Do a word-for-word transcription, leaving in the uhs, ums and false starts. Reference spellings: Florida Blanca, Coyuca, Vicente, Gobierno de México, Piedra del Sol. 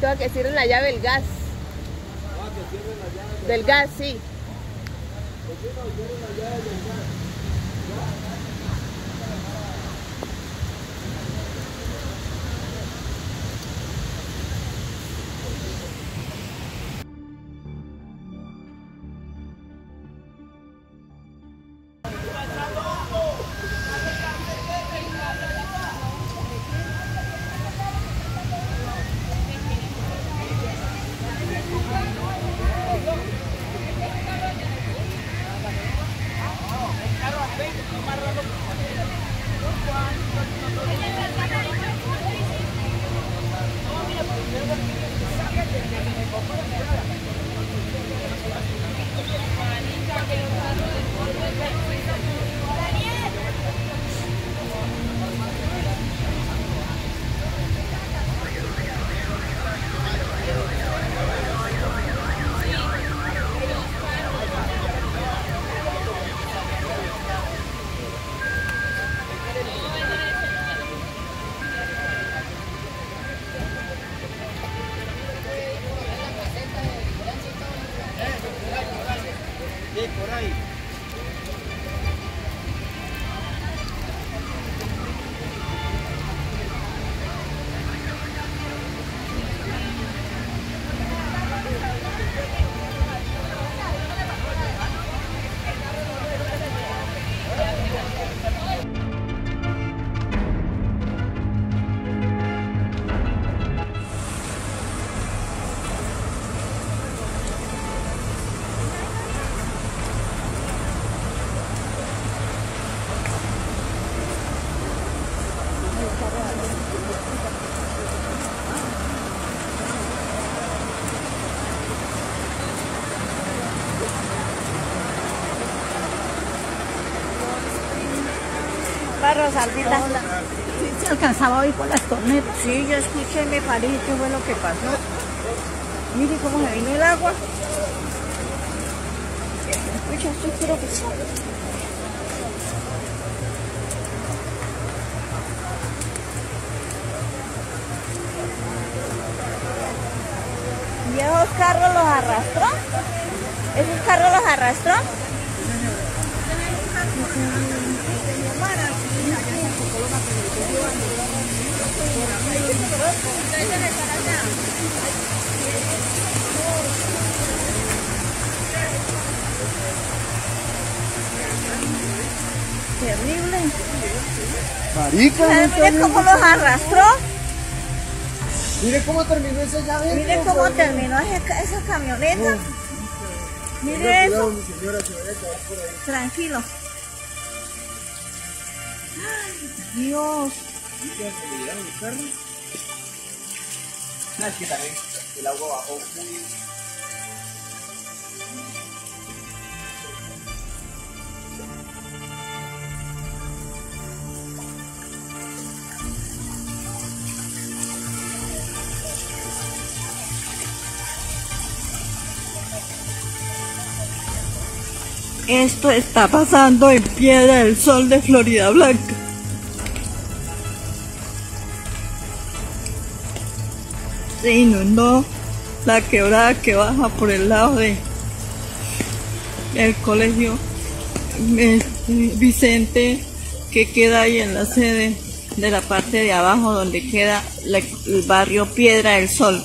Tengo que cierren la llave del gas. Ah, que cierren la llave del, del gas. gas, sí. Rosalita. Sí, se alcanzaba hoy por las tornetas. Sí, yo escuché, me parí, qué fue lo que pasó. Mire cómo se vino el agua. Escucha, yo quiero que salga. ¿Y esos carros los arrastró? ¿Esos carros los arrastró? Terrible. Marica, mire cómo los arrastró. Mire cómo terminó esa llave. Mire cómo terminó esa camioneta. Mire eso. Tranquilo. Dios. No, es que también el agua bajó muy... Esto está pasando en Piedra del Sol de Florida Blanca. Se inundó la quebrada que baja por el lado de el colegio Vicente, que queda ahí en la sede de la parte de abajo donde queda la, el barrio Piedra del Sol.